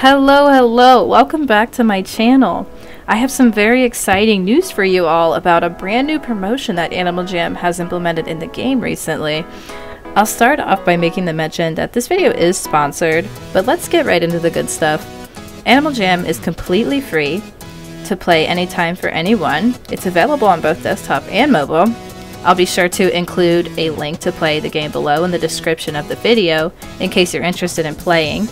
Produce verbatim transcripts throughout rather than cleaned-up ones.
Hello, hello, welcome back to my channel. I have some very exciting news for you all about a brand new promotion that Animal Jam has implemented in the game recently. I'll start off by making the mention that this video is sponsored, but let's get right into the good stuff. Animal Jam is completely free to play anytime for anyone. It's available on both desktop and mobile. I'll be sure to include a link to play the game below in the description of the video in case you're interested in playing.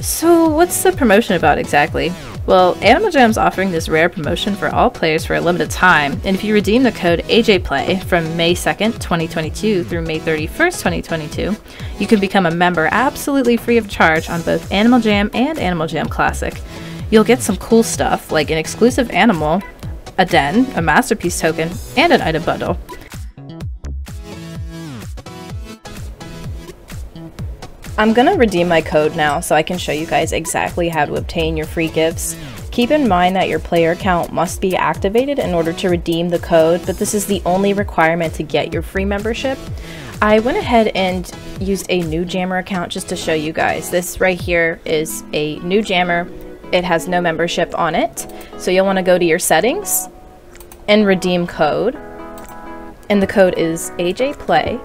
So what's the promotion about exactly? Well, Animal Jam's offering this rare promotion for all players for a limited time, and if you redeem the code A J Play from May second twenty twenty-two through May thirty-first twenty twenty-two, you can become a member absolutely free of charge on both Animal Jam and Animal Jam Classic. You'll get some cool stuff like an exclusive animal, a den, a masterpiece token, and an item bundle. I'm gonna redeem my code now so I can show you guys exactly how to obtain your free gifts. Keep in mind that your player account must be activated in order to redeem the code, but this is the only requirement to get your free membership. I went ahead and used a new Jamaa account just to show you guys. This right here is a new Jamaa. It has no membership on it. So you'll wanna go to your settings and redeem code. And the code is A J Play.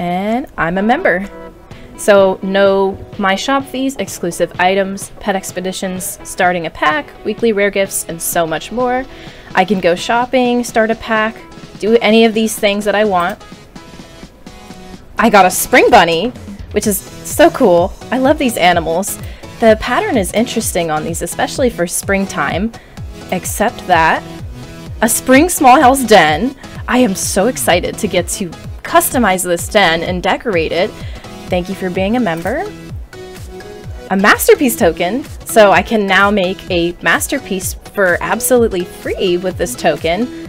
And I'm a member. So no my shop fees, exclusive items, pet expeditions, starting a pack, weekly rare gifts, and so much more. I can go shopping, start a pack, do any of these things that I want. I got a spring bunny, which is so cool. I love these animals. The pattern is interesting on these, especially for springtime, except that a spring small house den. I am so excited to get to customize this den and decorate it. Thank you for being a member. A masterpiece token, so I can now make a masterpiece for absolutely free with this token.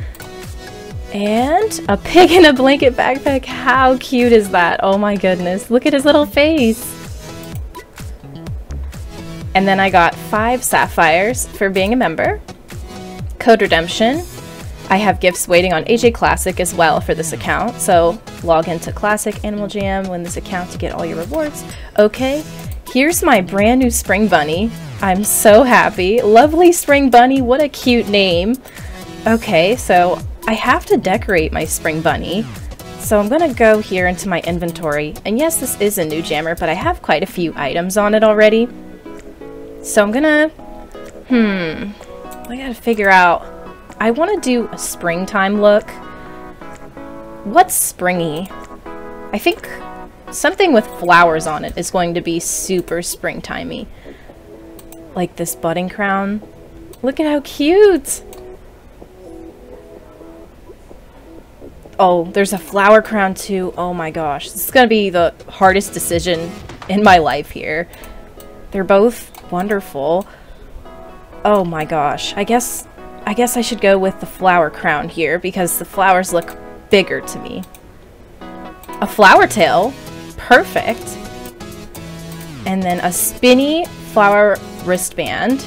And a pig in a blanket backpack. How cute is that? Oh my goodness, look at his little face. And then I got five sapphires for being a member. Code redemption. I have gifts waiting on A J Classic as well for this account, so log into Classic Animal Jam, win this account to get all your rewards. Okay, here's my brand new spring bunny. I'm so happy. Lovely spring bunny, what a cute name. Okay, so I have to decorate my spring bunny. So I'm gonna go here into my inventory, and yes, this is a new Jamaa, but I have quite a few items on it already. So I'm gonna, hmm, I gotta figure out. I want to do a springtime look. What's springy? I think something with flowers on it is going to be super springtimey. Like this budding crown. Look at how cute! Oh, there's a flower crown too. Oh my gosh. This is going to be the hardest decision in my life here. They're both wonderful. Oh my gosh. I guess... I guess I should go with the flower crown here because the flowers look bigger to me. A flower tail, perfect. And then a spinny flower wristband.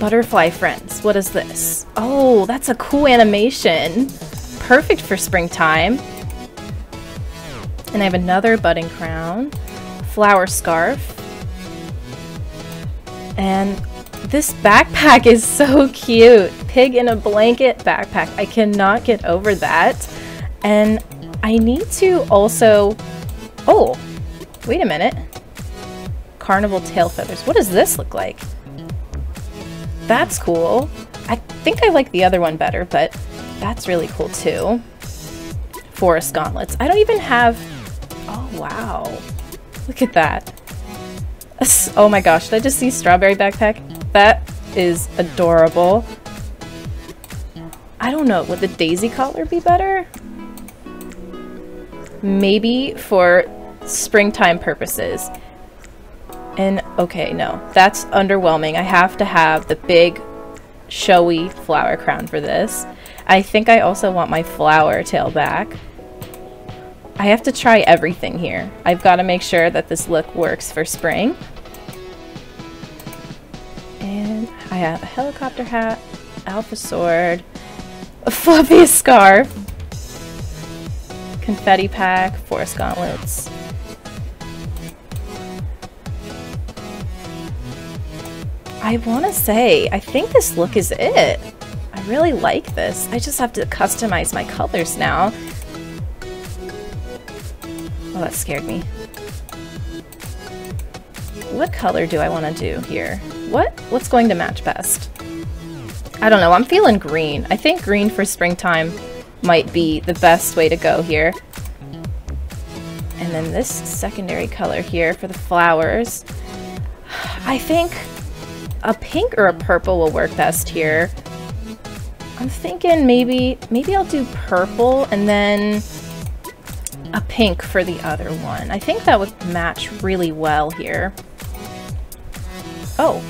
Butterfly friends, what is this? Oh, that's a cool animation. Perfect for springtime. And I have another budding crown, flower scarf. And this backpack is so cute. Pig in a blanket backpack. I cannot get over that. And I need to also... Oh, wait a minute. Carnival tail feathers. What does this look like? That's cool. I think I like the other one better, but that's really cool too. Forest gauntlets. I don't even have... Oh, wow. Look at that. Oh my gosh, did I just see strawberry backpack? That is adorable. I don't know, would the daisy collar be better? Maybe for springtime purposes. And okay, no, that's underwhelming. I have to have the big showy flower crown for this. I think I also want my flower tail back. I have to try everything here. I've got to make sure that this look works for spring. And I have a helicopter hat, alpha sword, a fluffy scarf, confetti pack, forest gauntlets. I want to say, I think this look is it. I really like this. I just have to customize my colors now. Oh, that scared me. What color do I want to do here? What? What's going to match best? I don't know, I'm feeling green. I think green for springtime might be the best way to go here. And then this secondary color here for the flowers. I think a pink or a purple will work best here. I'm thinking maybe, maybe I'll do purple and then a pink for the other one. I think that would match really well here. Oh,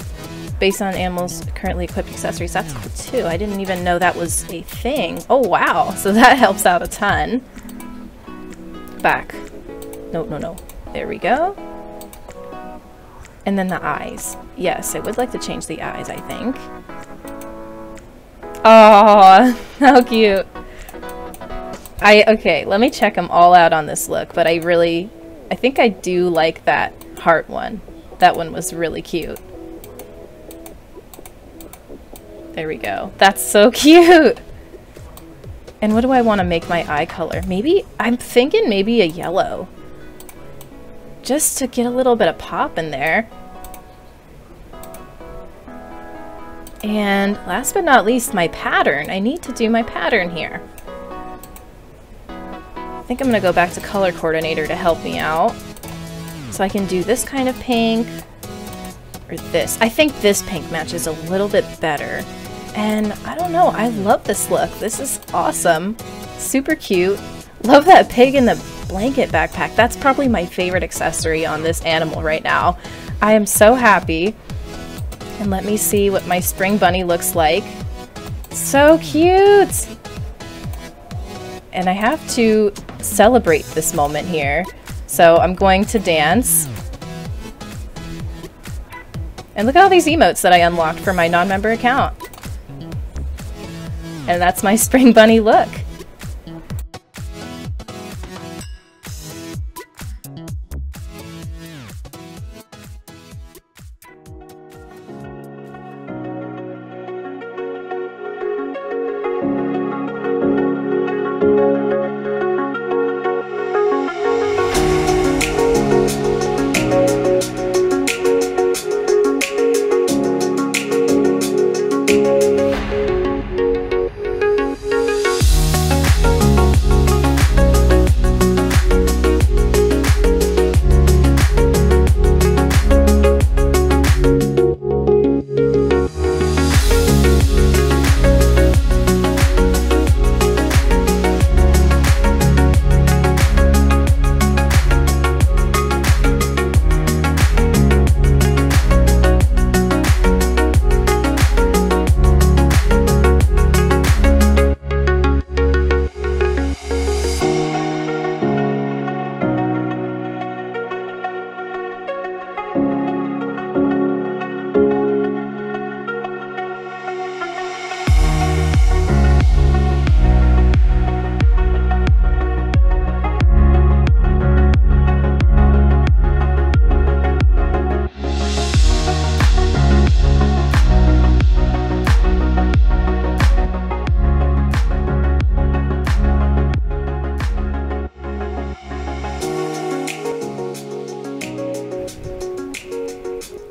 based on animals currently equipped accessories. That's cool too. I didn't even know that was a thing. Oh wow, so that helps out a ton. Back. No, no, no. There we go. And then the eyes. Yes, I would like to change the eyes, I think. Oh, how cute. I, okay, let me check them all out on this look, but I really, I think I do like that heart one. That one was really cute. There we go. That's so cute. And what do I want to make my eye color? Maybe, I'm thinking maybe a yellow. Just to get a little bit of pop in there. And last but not least, my pattern. I need to do my pattern here. I think I'm going to go back to color coordinator to help me out. So I can do this kind of pink. Or this. I think this pink matches a little bit better. And I don't know, I love this look. This is awesome. Super cute. Love that pig in the blanket backpack. That's probably my favorite accessory on this animal right now. I am so happy. And let me see what my spring bunny looks like. So cute! And I have to celebrate this moment here. So I'm going to dance. And look at all these emotes that I unlocked for my non-member account. And that's my spring bunny look.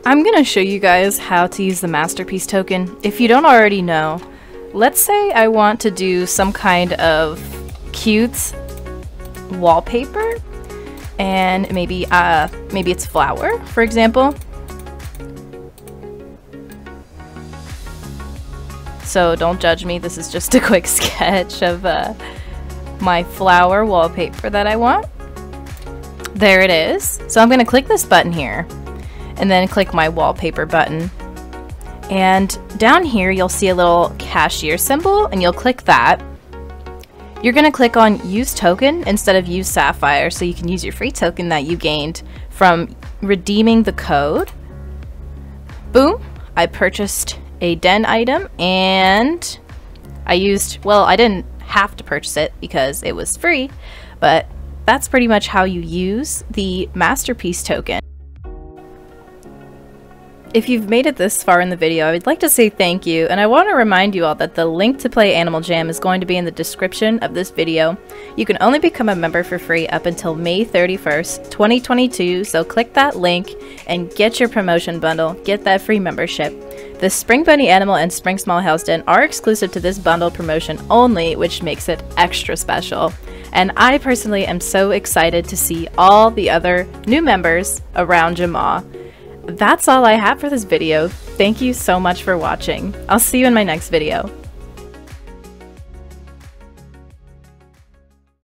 I'm going to show you guys how to use the masterpiece token. If you don't already know, let's say I want to do some kind of cute wallpaper and maybe uh, maybe it's flower, for example. So don't judge me, this is just a quick sketch of uh, my flower wallpaper that I want. There it is. So I'm going to click this button here. And then click my wallpaper button. And down here you'll see a little cashier symbol and you'll click that. You're gonna click on use token instead of use sapphire so you can use your free token that you gained from redeeming the code. Boom, I purchased a den item and I used, well, I didn't have to purchase it because it was free, but that's pretty much how you use the Masterpiece token. If you've made it this far in the video, I would like to say thank you, and I want to remind you all that the link to play Animal Jam is going to be in the description of this video. You can only become a member for free up until May thirty-first, twenty twenty-two, so click that link and get your promotion bundle, get that free membership. The Spring Bunny Animal and Spring Small House Den are exclusive to this bundle promotion only, which makes it extra special. And I personally am so excited to see all the other new members around Jamaa. That's all I have for this video. Thank you so much for watching. I'll see you in my next video.